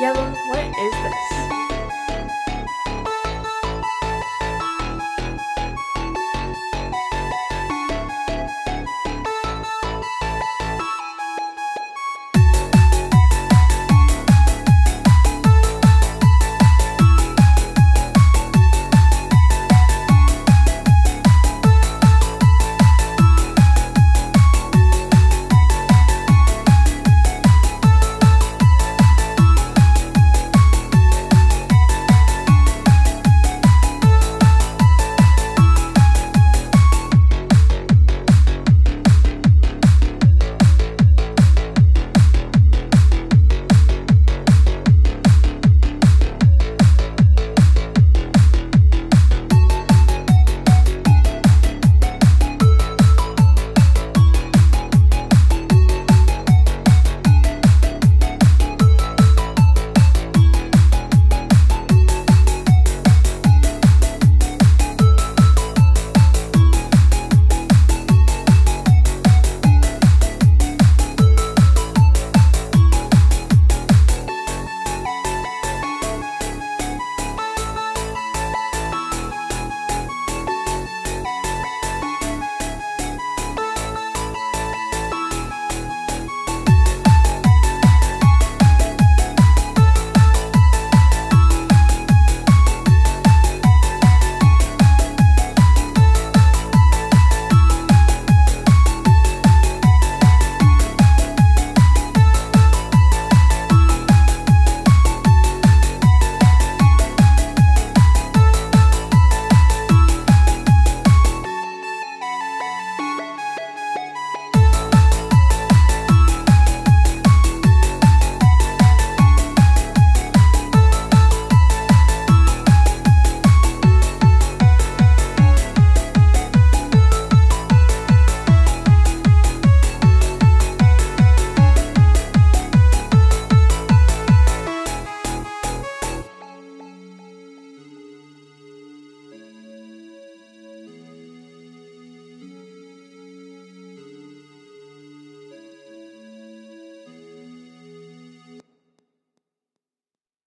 yellow. What is this?